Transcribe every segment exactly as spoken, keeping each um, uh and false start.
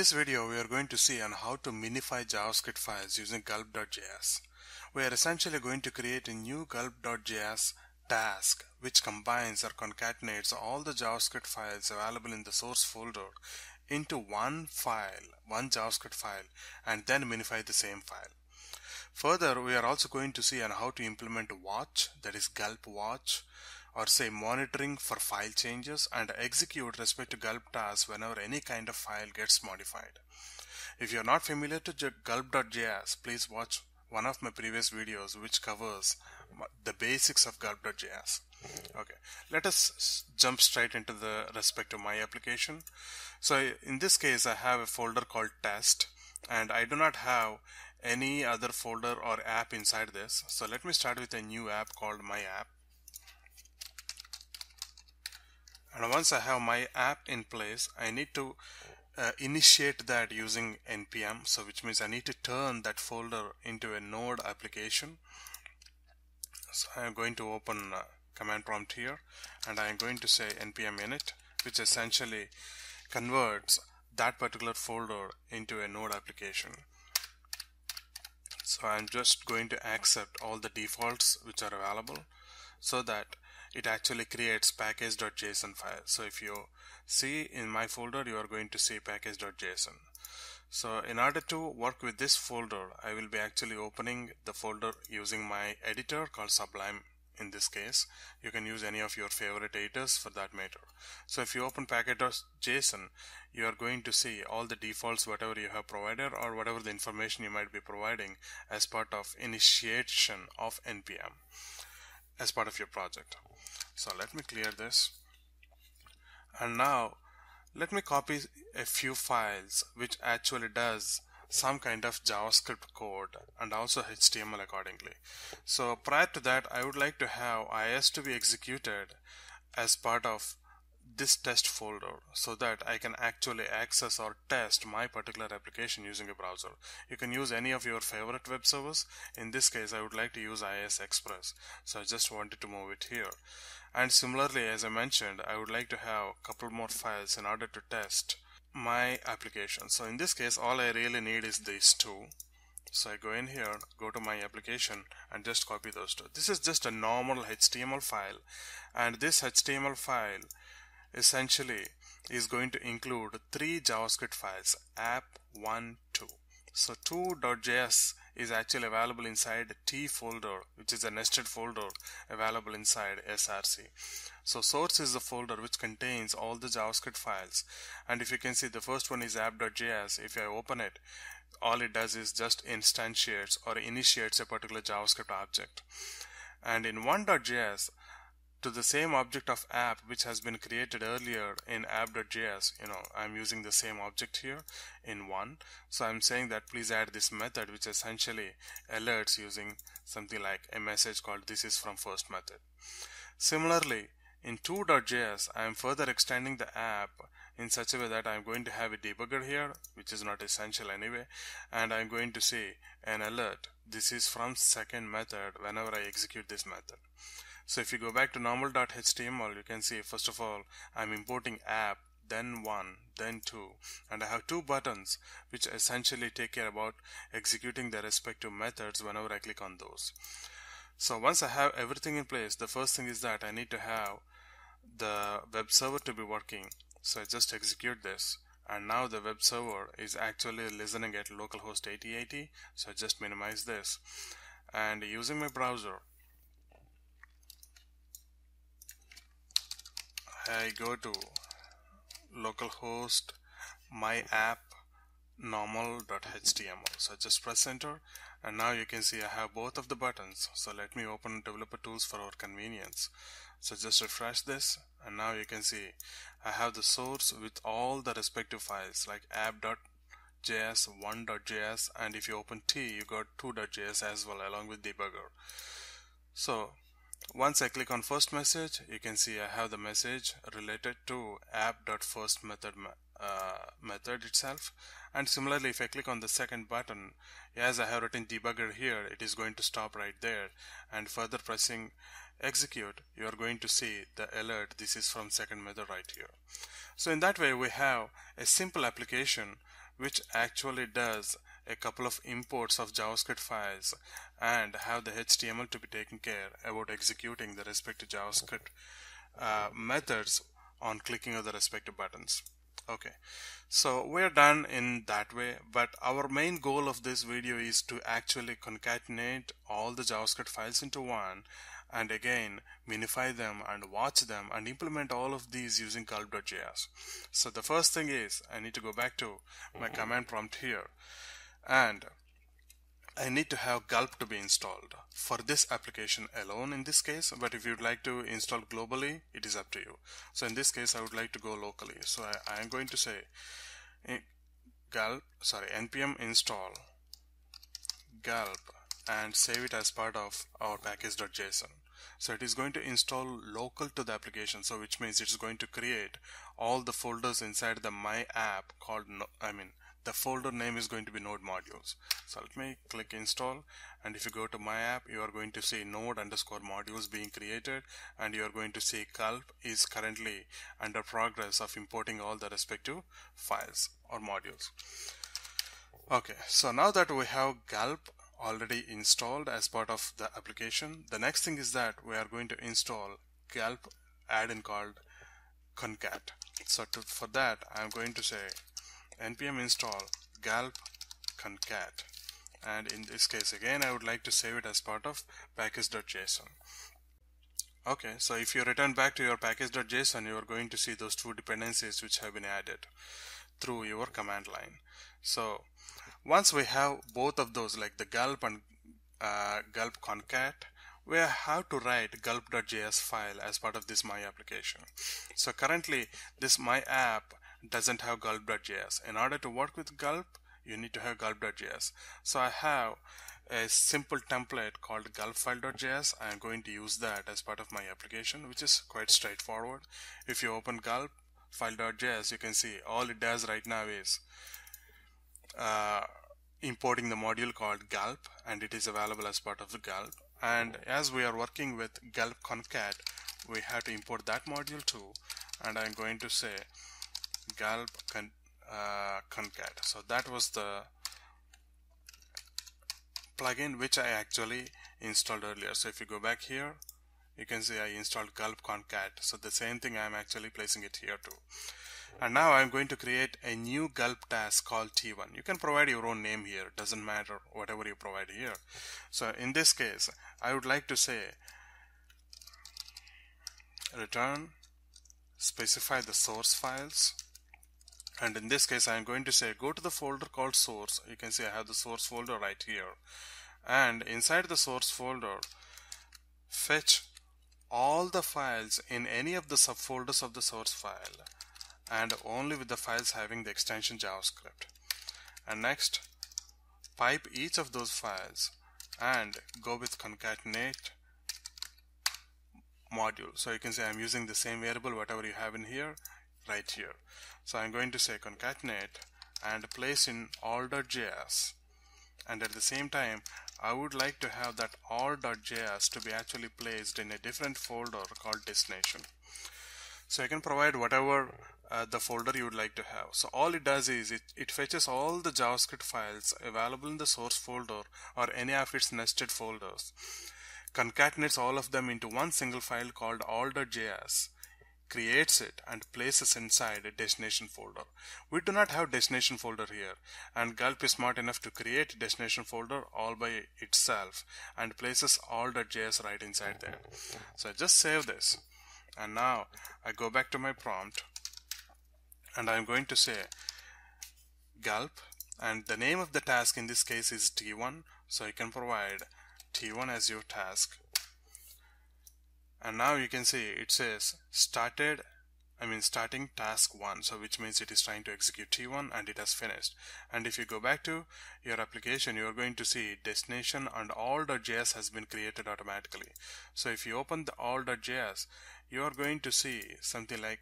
this video, we are going to see on how to minify JavaScript files using gulp dot J S. We are essentially going to create a new gulp dot J S task which combines or concatenates all the JavaScript files available in the source folder into one file, one JavaScript file, and then minify the same file. Further, we are also going to see on how to implement watch, that is gulp watch, or say monitoring for file changes, and execute respect to gulp tasks whenever any kind of file gets modified. If you are not familiar to gulp dot J S, please watch one of my previous videos which covers the basics of gulp dot J S. Okay, let us jump straight into the respect to my application. So in this case, I have a folder called test, and I do not have any other folder or app inside this. So let me start with a new app called my app. And once I have my app in place, I need to uh, initiate that using N P M. So which means I need to turn that folder into a node application. So I'm going to open uh, command prompt here, and I'm going to say N P M init, which essentially converts that particular folder into a node application. So I'm just going to accept all the defaults which are available so that it actually creates package dot J S O N file. So if you see in my folder, you are going to see package dot J S O N. So in order to work with this folder, I will be actually opening the folder using my editor called Sublime. In this case, you can use any of your favorite editors for that matter. So if you open package dot J S O N, you are going to see all the defaults, whatever you have provided or whatever the information you might be providing as part of initiation of N P M as part of your project. So let me clear this, and now let me copy a few files which actually does some kind of JavaScript code and also H T M L accordingly. So prior to that, I would like to have I S to be executed as part of this test folder so that I can actually access or test my particular application using a browser. You can use any of your favorite web servers. In this case, I would like to use I S Express. So I just wanted to move it here. And similarly, as I mentioned, I would like to have a couple more files in order to test my application. So in this case, all I really need is these two. So I go in here, go to my application, and just copy those two. This is just a normal H T M L file, and this H T M L file essentially is going to include three JavaScript files, app one, two. So two dot J S is actually available inside the T folder, which is a nested folder available inside S R C. So source is the folder which contains all the JavaScript files. And if you can see, the first one is app dot J S. If I open it, all it does is just instantiates or initiates a particular JavaScript object. And in one dot J S, to the same object of app which has been created earlier in app dot J S, you know, I'm using the same object here in one. So I'm saying that please add this method which essentially alerts using something like a message called this is from first method. Similarly, in two dot J S, I'm further extending the app in such a way that I'm going to have a debugger here, which is not essential anyway, and I'm going to say an alert, this is from second method whenever I execute this method. So if you go back to normal dot H T M L, you can see, first of all, I'm importing app, then one, then two, and I have two buttons which essentially take care about executing their respective methods whenever I click on those. So once I have everything in place, the first thing is that I need to have the web server to be working. So I just execute this, and now the web server is actually listening at localhost eighty eighty. So I just minimize this, and using my browser, I go to localhost my app normal dot H T M L. So just press enter, and now you can see I have both of the buttons. So let me open developer tools for our convenience. So just refresh this, and now you can see I have the source with all the respective files like app dot J S, one dot J S, and if you open T, you got two dot J S as well along with debugger. So once I click on first message, you can see I have the message related to app.first method uh, method itself. And similarly, if I click on the second button, as I have written debugger here, it is going to stop right there. And further pressing execute, you are going to see the alert, this is from second method right here. So in that way, we have a simple application which actually does a couple of imports of JavaScript files and have the H T M L to be taken care about executing the respective JavaScript uh, methods on clicking of the respective buttons. Okay, so we're done in that way, but our main goal of this video is to actually concatenate all the JavaScript files into one and again minify them and watch them and implement all of these using gulp.js. So the first thing is I need to go back to my command prompt here, and I need to have gulp to be installed for this application alone in this case, but if you'd like to install globally, it is up to you. So in this case, I would like to go locally. So I, I am going to say gulp, sorry, npm install gulp and save it as part of our package.json. So it is going to install local to the application, so which means it's going to create all the folders inside the my app called, no, I mean, the folder name is going to be node modules. So let me click install, and if you go to my app, you are going to see node underscore modules being created, and you are going to see gulp is currently under progress of importing all the respective files or modules. Okay, so now that we have gulp already installed as part of the application, the next thing is that we are going to install gulp add-in called concat. So to, for that, I'm going to say npm install gulp concat, and in this case again I would like to save it as part of package.json. Okay, so if you return back to your package.json, you are going to see those two dependencies which have been added through your command line. So once we have both of those, like the gulp and uh, gulp concat, we have to write gulp.js file as part of this my application. So currently this my app doesn't have gulp.js. In order to work with gulp, you need to have gulp.js. So I have a simple template called gulpfile.js. I am going to use that as part of my application, which is quite straightforward. If you open gulpfile.js, you can see all it does right now is uh, importing the module called gulp, and it is available as part of the gulp. And as we are working with gulp concat, we have to import that module too, and I'm going to say gulp con, uh, concat. So that was the plugin which I actually installed earlier. So if you go back here, you can see I installed gulp concat. So the same thing, I'm actually placing it here too. And now I'm going to create a new gulp task called T one. You can provide your own name here. It doesn't matter whatever you provide here. So in this case, I would like to say return, specify the source files, and in this case I am going to say go to the folder called source. You can see I have the source folder right here, and inside the source folder fetch all the files in any of the subfolders of the source file, and only with the files having the extension JavaScript, and next pipe each of those files and go with concatenate module. So you can say I'm using the same variable whatever you have in here right here. So I'm going to say concatenate and place in all.js, and at the same time I would like to have that all.js to be actually placed in a different folder called destination. So you can provide whatever uh, the folder you would like to have. So all it does is it, it fetches all the JavaScript files available in the source folder or any of its nested folders, concatenates all of them into one single file called all.js, creates it and places inside a destination folder. We do not have destination folder here, and gulp is smart enough to create a destination folder all by itself and places all.js right inside there. So I just save this, and now I go back to my prompt, and I'm going to say gulp, and the name of the task in this case is T one, so you can provide T one as your task. And now you can see it says started, I mean starting task one, so which means it is trying to execute T one and it has finished. And if you go back to your application, you are going to see destination and all.js has been created automatically. So if you open the all.js, you are going to see something like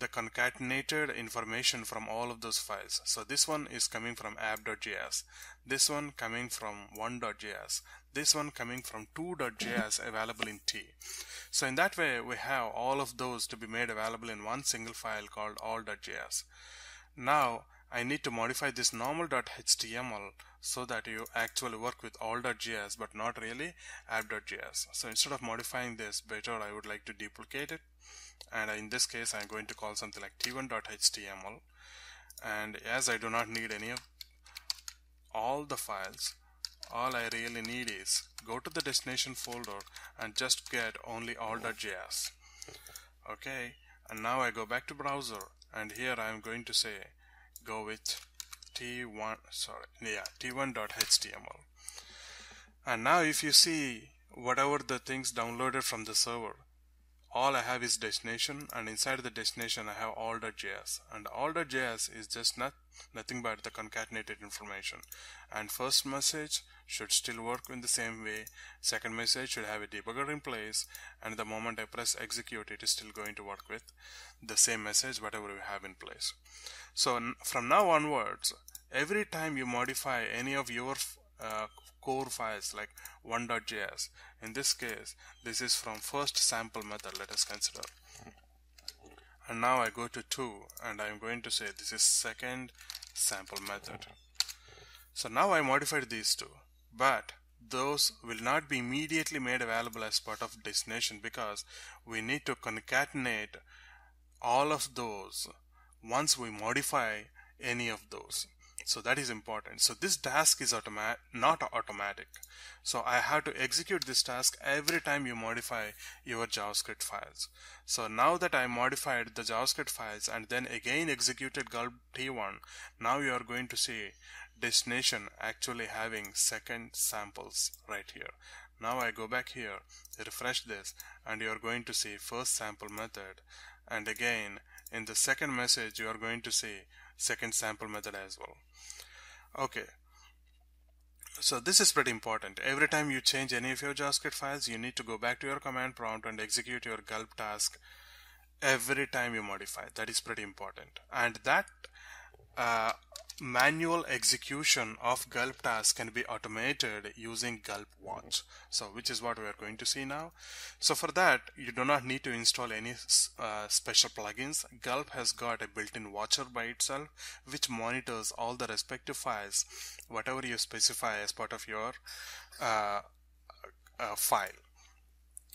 the concatenated information from all of those files. So this one is coming from app.js, this one coming from one.js, this one coming from two.js available in T. So in that way we have all of those to be made available in one single file called all.js. Now I need to modify this normal.html so that you actually work with all.js but not really app.js. So instead of modifying this, better I would like to duplicate it, and in this case I'm going to call something like t one dot h t m l, and as I do not need any of all the files, all I really need is go to the destination folder and just get only all.js. Okay, and now I go back to browser, and here I am going to say go with t one sorry yeah t one dot h t m l, and now if you see whatever the things downloaded from the server, all I have is destination, and inside the destination I have all.js, and all.js is just not nothing but the concatenated information. And first message should still work in the same way, second message should have a debugger in place, and the moment I press execute, it is still going to work with the same message whatever we have in place. So from now onwards, every time you modify any of your uh, core files like one dot j s, in this case this is from first sample method, let us consider, and now I go to two and I'm going to say this is second sample method. So now I modified these two, but those will not be immediately made available as part of destination, because we need to concatenate all of those once we modify any of those. So that is important. So this task is automa- not automatic. So I have to execute this task every time you modify your JavaScript files. So now that I modified the JavaScript files and then again executed gulp t one, now you are going to see destination actually having second samples right here. Now I go back here, refresh this, and you are going to see first sample method, and again in the second message you are going to see second sample method as well. Okay, so this is pretty important. Every time you change any of your JavaScript files, you need to go back to your command prompt and execute your gulp task every time you modify. That is pretty important. And that uh, manual execution of gulp task can be automated using gulp watch, so which is what we are going to see now. So for that you do not need to install any uh, special plugins. Gulp has got a built-in watcher by itself which monitors all the respective files whatever you specify as part of your uh, uh, file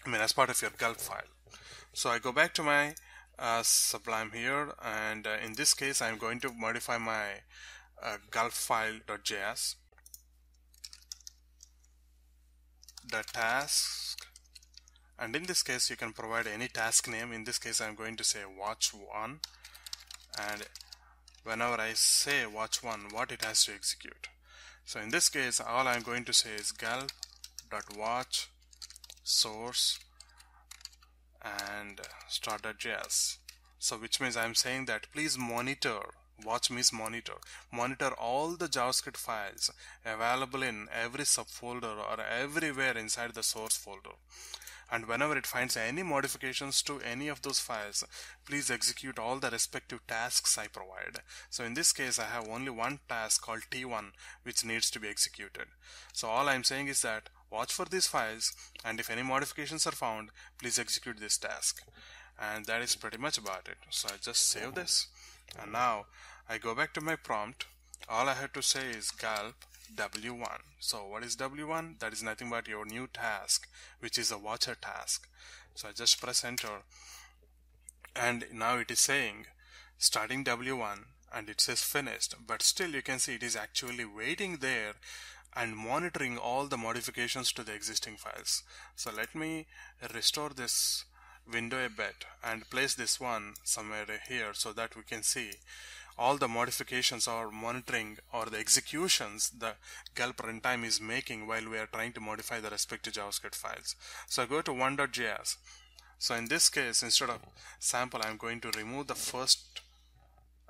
I mean as part of your gulp file. So I go back to my Uh, Sublime here, and uh, in this case I'm going to modify my uh, gulp file.js. The task, and in this case you can provide any task name. In this case I'm going to say watch one, and whenever I say watch one, what it has to execute. So in this case all I'm going to say is gulp.watch source and start.js. So which means I'm saying that please monitor, watch means monitor, monitor all the JavaScript files available in every subfolder or everywhere inside the source folder, and whenever it finds any modifications to any of those files, please execute all the respective tasks I provide. So in this case I have only one task called t one which needs to be executed. So all I'm saying is that watch for these files, and if any modifications are found, please execute this task. And that is pretty much about it. So I just save this, and now I go back to my prompt. All I have to say is gulp w one. So what is w one? That is nothing but your new task, which is a watcher task. So I just press enter, and now it is saying starting w one, and it says finished, but still you can see it is actually waiting there and monitoring all the modifications to the existing files. So let me restore this window a bit and place this one somewhere here so that we can see all the modifications or monitoring or the executions the gulp runtime is making while we are trying to modify the respective JavaScript files. So I go to one dot j s. So in this case, instead of sample, I'm going to remove the first,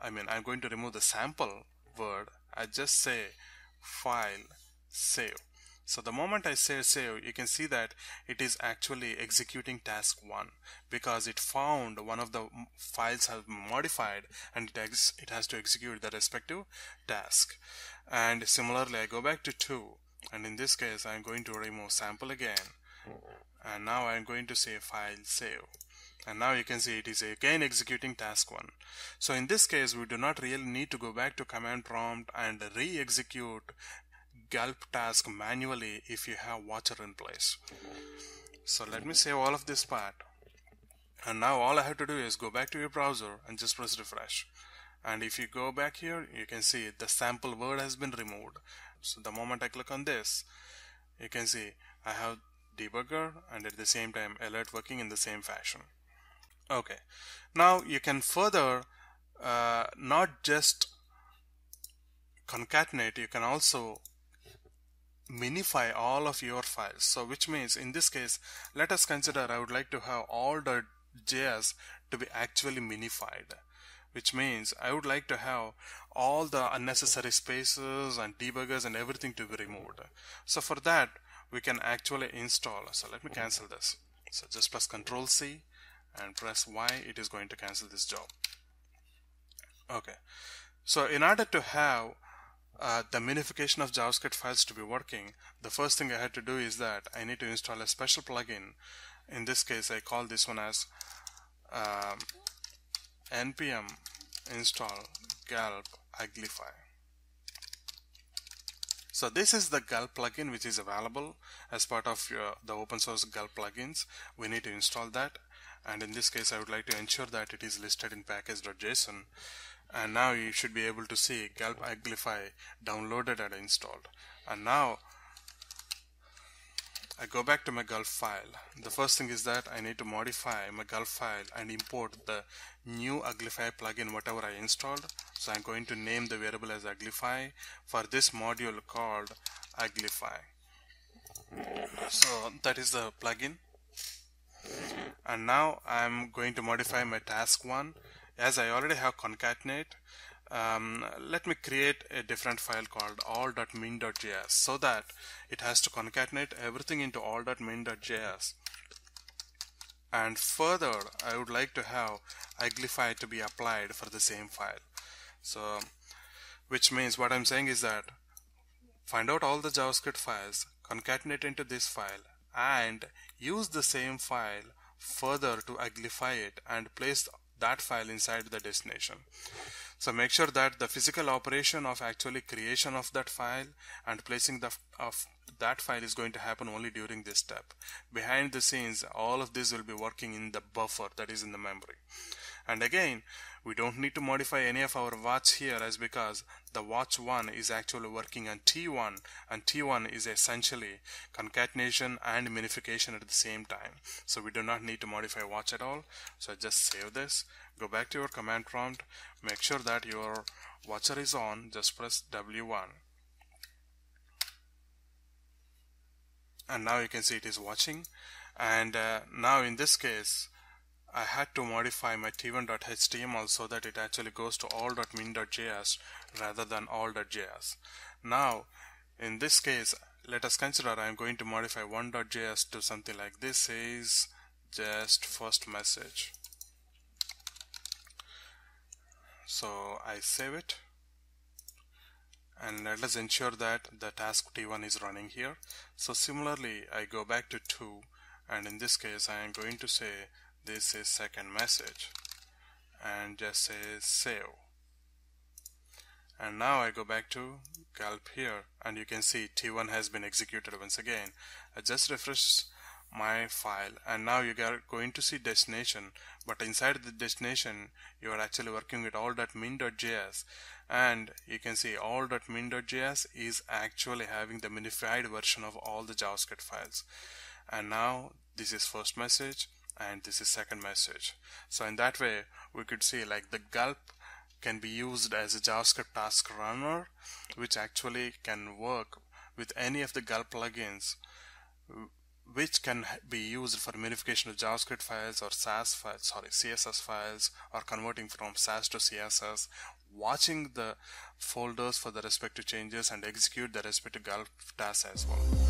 I mean, I'm going to remove the sample word. I just say file save. So the moment I say save, you can see that it is actually executing task one because it found one of the files have modified, and it, ex it has to execute the respective task. And similarly I go back to two, and in this case I'm going to remove sample again, and now I'm going to say file save, And now you can see it is again executing task one. So in this case, we do not really need to go back to command prompt and re-execute gulp task manually if you have watcher in place. So let me save all of this part. And now all I have to do is go back to your browser and just press refresh. And if you go back here, you can see the sample word has been removed. So the moment I click on this, you can see I have debugger and at the same time alert working in the same fashion. Okay, now you can further uh, not just concatenate, you can also minify all of your files. So which means in this case, let us consider I would like to have all the J S to be actually minified, which means I would like to have all the unnecessary spaces and debuggers and everything to be removed. So for that, we can actually install. So let me cancel this. So just press Control C and press Y. It is going to cancel this job. Okay. So in order to have uh, the minification of JavaScript files to be working, the first thing I had to do is that I need to install a special plugin. In this case, I call this one as um, npm install gulp uglify. So this is the gulp plugin which is available as part of your, the open source gulp plugins. We need to install that, and in this case I would like to ensure that it is listed in package.json. And now you should be able to see gulp uglify downloaded and installed. And now I go back to my gulp file. The first thing is that I need to modify my gulp file and import the new uglify plugin whatever I installed. So I'm going to name the variable as uglify for this module called uglify. So that is the plugin. And now I'm going to modify my task one. As I already have concatenate, Um, let me create a different file called all.min.js so that it has to concatenate everything into all.min.js. And further, I would like to have uglify to be applied for the same file. So, which means what I'm saying is that find out all the JavaScript files, concatenate into this file, and use the same file further to uglify it and place that file inside the destination. So make sure that the physical operation of actually creation of that file and placing the of that file is going to happen only during this step. Behind the scenes, all of this will be working in the buffer, that is in the memory. And again, we don't need to modify any of our watch here as because the watch one is actually working on T one, and T one is essentially concatenation and minification at the same time. So we do not need to modify watch at all. So just save this, go back to your command prompt, make sure that your watcher is on, just press W one. And now you can see it is watching. And uh, now in this case, I had to modify my t one.html so that it actually goes to all.min.js rather than all.js. Now, in this case, let us consider I am going to modify one.js to something like this, says just first message. So I save it. And let us ensure that the task T one is running here. So similarly, I go back to two, and in this case, I am going to say this is second message, and just say save. And now I go back to gulp here, and you can see T one has been executed once again. I just refresh my file, and now you are going to see destination, but inside the destination you are actually working with all.min.js, and you can see all.min.js is actually having the minified version of all the JavaScript files. And now this is first message and this is second message. So in that way we could see like the gulp can be used as a JavaScript task runner, which actually can work with any of the gulp plugins which can be used for minification of JavaScript files or SASS files, sorry, C S S files, or converting from SASS to C S S, watching the folders for the respective changes, and execute the respective gulp tasks as well.